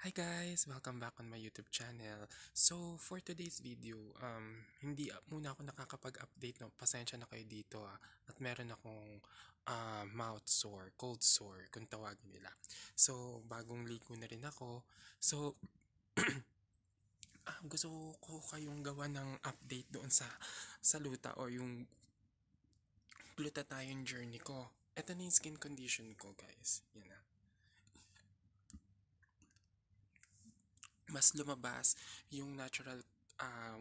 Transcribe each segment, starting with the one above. Hi guys! Welcome back on my YouTube channel. So, for today's video, hindi muna ako nakakapag-update. No? Pasensya na kayo dito. At meron akong mouth sore, cold sore, kung tawagin nila. So, bagong ligo na rin ako. So, gusto ko kayong gawa ng update doon sa luta o yung glutathione journey ko. Ito na yung skin condition ko, guys. Yan na. Mas lumabas yung natural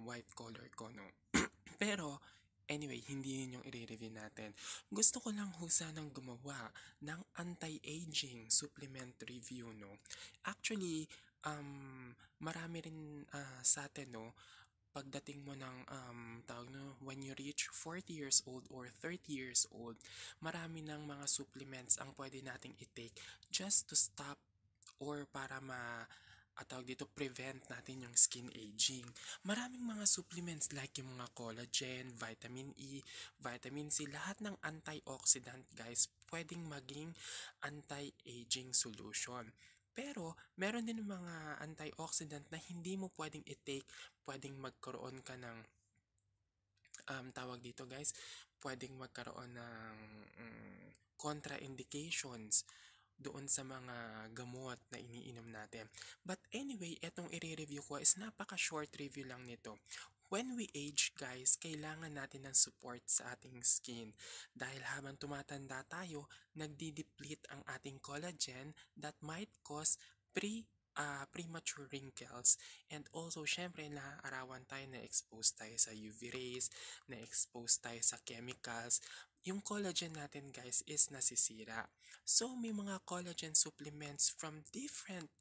white color ko, no? Pero, anyway, hindi yun yung i-review natin. Gusto ko lang ho sanang gumawa ng anti-aging supplement review, no? Actually, marami rin sa atin, no? Pagdating mo ng, tawag no, when you reach 40 years old or 30 years old, marami ng mga supplements ang pwede nating i-take just to stop or para prevent natin yung skin aging. Maraming mga supplements like yung mga collagen, vitamin E, vitamin C, lahat ng antioxidant guys, pwedeng maging anti-aging solution. Pero, meron din mga antioxidant na hindi mo pwedeng i-take, pwedeng magkaroon ka ng, pwedeng magkaroon ng contraindications doon sa mga gamot na iniinom natin. But anyway, etong i-review ko is napaka-short review lang nito. When we age, guys, kailangan natin ng support sa ating skin. Dahil habang tumatanda tayo, nagdi-deplete ang ating collagen that might cause premature wrinkles, and also syempre naaarawan tayo, na-expose tayo sa UV rays, na-expose tayo sa chemicals. Yung collagen natin guys is nasisira. So may mga collagen supplements from different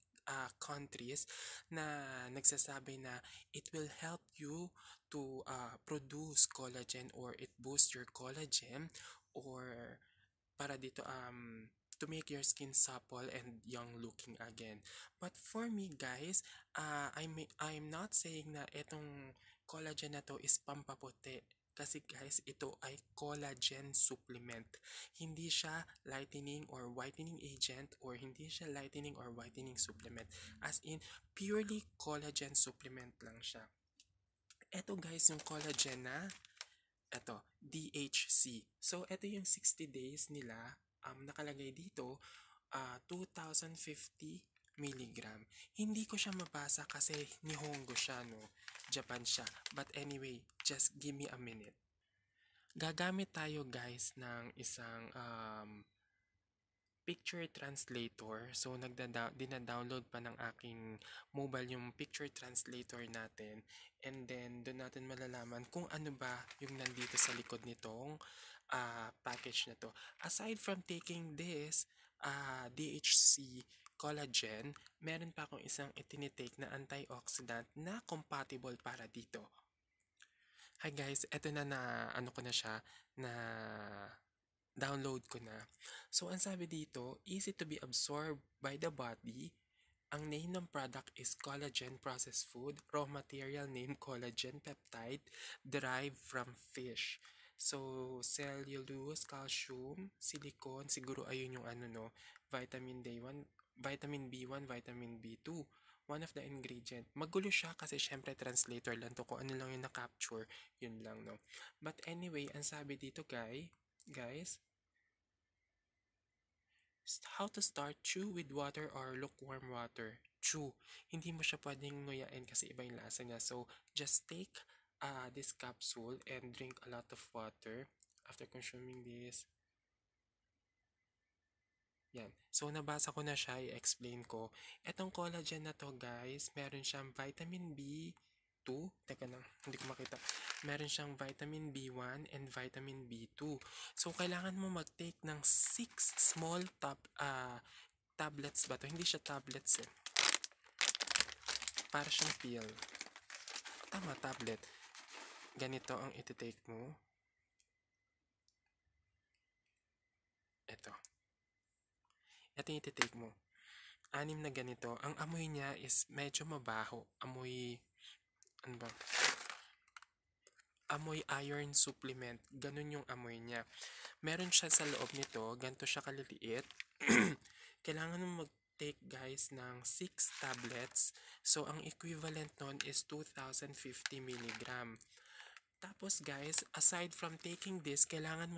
countries na nagsasabi na it will help you to produce collagen or it boosts your collagen or para dito to make your skin supple and young looking again. But for me guys, I'm not saying na itong collagen na to is pampaputi. Kasi guys, ito ay collagen supplement. Hindi siya lightening or whitening agent or hindi siya lightening or whitening supplement. As in, purely collagen supplement lang siya. Ito guys, yung collagen na, ito, DHC. So, ito yung 60 days nila. Nakalagay dito 2,050 mg. Hindi ko siya mabasa kasi Nihongo siya, no? Japan siya. But anyway, just give me a minute. Gagamit tayo guys ng isang picture translator. So dina-download pa ng aking mobile yung picture translator natin. And then doon natin malalaman kung ano ba yung nandito sa likod nitong package na to. Aside from taking this DHC collagen, meron pa akong isang itinitake na antioxidant na compatible para dito. Hi guys, eto na download ko na. So ang sabi dito, easy to be absorbed by the body. Ang name ng product is collagen processed food, raw material name collagen peptide derived from fish. So, cellulose, calcium, silicon, siguro ayun yung vitamin D1, vitamin B1, vitamin B2. One of the ingredient. Magulo siya kasi syempre translator lang to. Kung ano lang yung na-capture, yun lang, no? But anyway, ang sabi dito, guys, how to start: chew with water or lukewarm water. Chew. Hindi mo siya pwedeng nguyain kasi iba yung lasa niya. So, just take this capsule and drink a lot of water after consuming this. Yan. So, nabasa ko na siya. I-explain ko. Etong collagen na to, guys, meron siyang vitamin B2. Teka lang, hindi ko makita. Meron siyang vitamin B1 and vitamin B2. So, kailangan mo mag-take ng 6 small tablets ba to? Hindi siya tablets, eh. Para siyang pill. Tama, tablet. Ganito ang iti-take mo. Ito. Ito yung iti-take mo. 6 na ganito. Ang amoy niya is medyo mabaho. Amoy, ano ba? Amoy iron supplement. Ganun yung amoy niya. Meron siya sa loob nito. Ganito siya kaliliit. Kailangan mo mag mag-take guys ng 6 tablets. So ang equivalent nun is 2,050 mg. Tapos guys, kailangan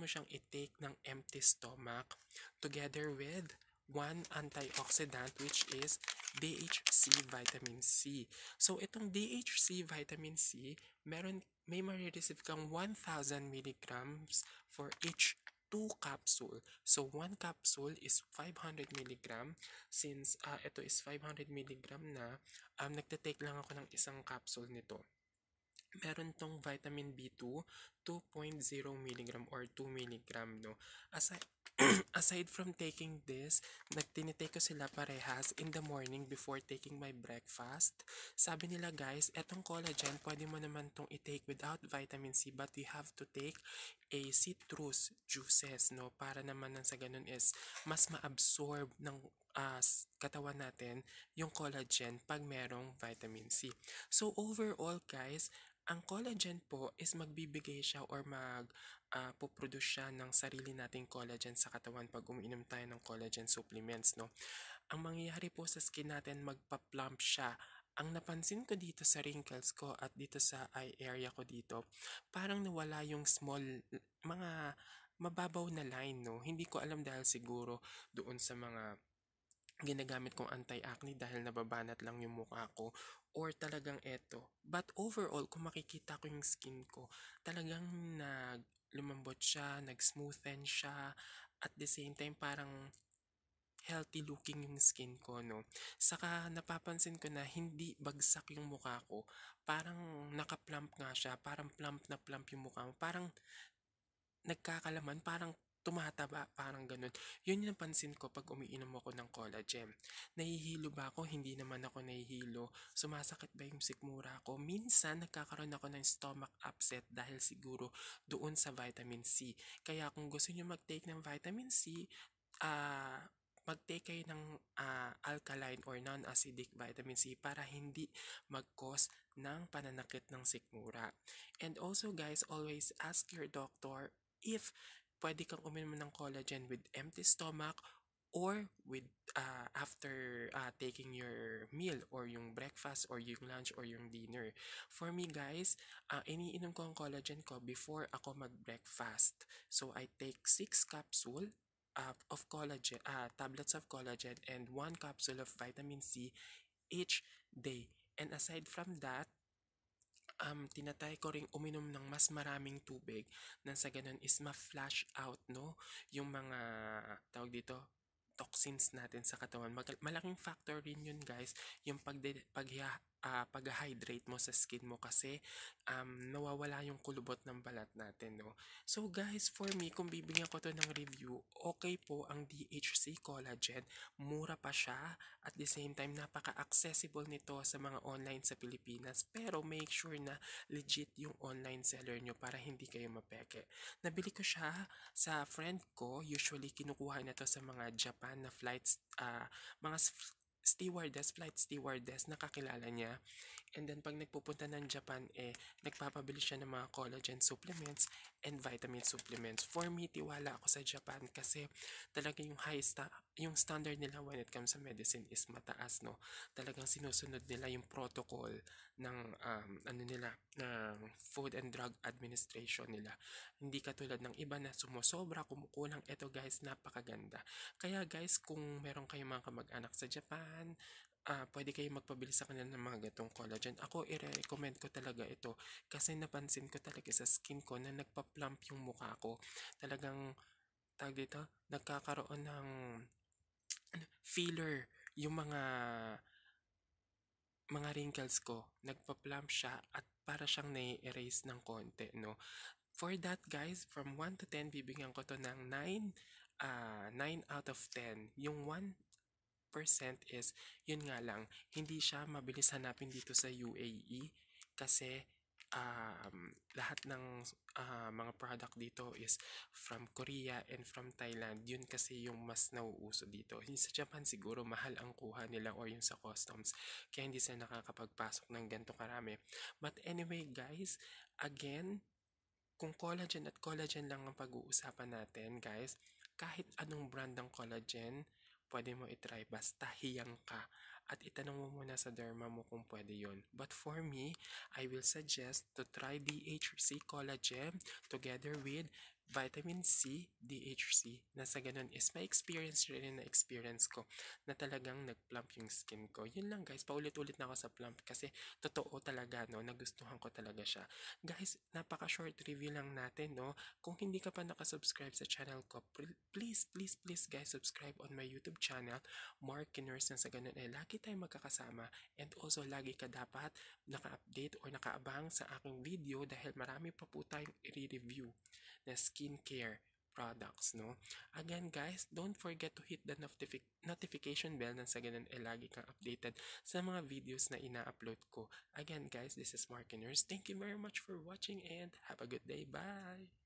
mo siyang i-take ng empty stomach together with one antioxidant which is DHC vitamin C. So itong DHC vitamin C, may marireceive kang 1,000 milligrams for each 2 capsule. So 1 capsule is 500 mg. Since ito is 500 mg na, nagte-take lang ako ng isang capsule nito. Meron tong vitamin B2, 2.0 mg or 2 mg. No? Aside from taking this, nagtinitake ko sila parehas in the morning before taking my breakfast. Sabi nila guys, etong collagen, pwede mo naman itong i-take without vitamin C, but we have to take a citrus juices, no? Para naman nang sa ganun is, mas ma-absorb ng katawan natin yung collagen pag merong vitamin C. So overall guys, ang collagen po is magbibigay siya or magpo-produce siya ng sarili nating collagen sa katawan pag umiinom tayo ng collagen supplements, no? Ang mangyayari po sa skin natin, magpa-plump siya. Ang napansin ko dito sa wrinkles ko at dito sa eye area ko dito, parang nawala yung small, mga mababaw na line, no? Hindi ko alam dahil siguro doon sa mga ginagamit kong anti-acne dahil nababanat lang yung mukha ko or talagang eto. But overall, kung makikita ko yung skin ko, talagang lumambot siya, nag-smoothen siya, at the same time parang healthy looking yung skin ko, no? Saka napapansin ko na hindi bagsak yung mukha ko. Parang naka-plump nga siya, parang plump na plump yung mukha mo. Parang nagkakalaman, parang tumataba, parang ganun. Yun yung napansin ko pag umiinom ako ng collagen. Nahihilo ba ako? Hindi naman ako nahihilo. Sumasakit ba yung sikmura ko? Minsan, nagkakaroon ako ng stomach upset dahil siguro doon sa vitamin C. Kaya kung gusto nyo mag-take ng vitamin C, mag-take kayo ng alkaline or non-acidic vitamin C para hindi mag-cause ng pananakit ng sikmura. And also guys, always ask your doctor if pwede kang uminom ng collagen with empty stomach or with after taking your meal or yung breakfast or yung lunch or yung dinner. For me guys, iniinom ko ang collagen ko before ako mag-breakfast. So I take 6 capsule of collagen, tablets of collagen and 1 capsule of vitamin C each day. And aside from that, tinatay ko ring uminom ng mas maraming tubig nang sa ganun is ma-flush out, no, yung mga tawag dito toxins natin sa katawan. Malaking factor rin yun guys, yung pag-hydrate mo sa skin mo kasi nawawala yung kulubot ng balat natin, no. So guys, for me, kung bibigyan ko to ng review, okay po ang DHC collagen. Mura pa siya at the same time napaka-accessible nito sa mga online sa Pilipinas, pero make sure na legit yung online seller nyo para hindi kayo mapeke. Nabili ko siya sa friend ko. Usually kinukuha na to sa mga Japan na flights, mga stewardess, flight stewardess na kakilala niya. And then pag nagpupunta ng Japan, nagpapabili siya ng mga collagen supplements and vitamin supplements. For me, tiwala ako sa Japan kasi talaga yung yung standard nila when it comes sa medicine is mataas, no. Talagang sinusunod nila yung protocol ng ng Food and Drug Administration nila. Hindi katulad ng iba na sumusobra, kumukulang. Ito guys, napakaganda. Kaya guys, kung meron kayong mga kamag-anak sa Japan, pwede kayong magpabili sa kanila ng mga gatong collagen. Ako, i-recommend ko talaga ito kasi napansin ko talaga sa skin ko na nagpa-plump yung mukha ko. Talagang, tawag dito, nagkakaroon ng filler yung mga wrinkles ko. Nagpa-plump siya at para siyang nai-erase ng konti, no? For that guys, from 1 to 10, bibigyan ko to ng 9 out of 10. Yung 1% is, yun nga lang, hindi siya mabilis hanapin dito sa UAE kasi lahat ng mga product dito is from Korea and from Thailand. Yun kasi yung mas nauuso dito. Sa Japan siguro mahal ang kuha nila or yung sa customs, kaya hindi sila nakakapagpasok ng ganito karami. But anyway guys, again, kung collagen at collagen lang ang pag-uusapan natin guys, Kahit anong brand ng collagen, pwede mo itry basta hiyang ka at itanong mo muna sa derma mo kung pwede yun. But for me, I will suggest to try DHC collagen together with vitamin C, DHC. Na sa ganun is my experience rin na experience ko na talagang nag-plump yung skin ko. Yun lang guys, paulit-ulit na ako sa plump kasi totoo talaga no, nagustuhan ko talaga siya. Guys, napaka-short review lang natin no. Kung hindi ka pa nakasubscribe sa channel ko, please guys, subscribe on my YouTube channel, Markynurse, na sa ganun ay lagi tayong magkakasama and also lagi ka dapat naka-update or nakaabang sa aking video dahil marami pa po tayong i-review na skincare products, no? Again, guys, don't forget to hit the notification bell nang sa ganun ay lagi kang updated sa mga videos na ina-upload ko. Again, guys, this is Markynurse. Thank you very much for watching and have a good day. Bye!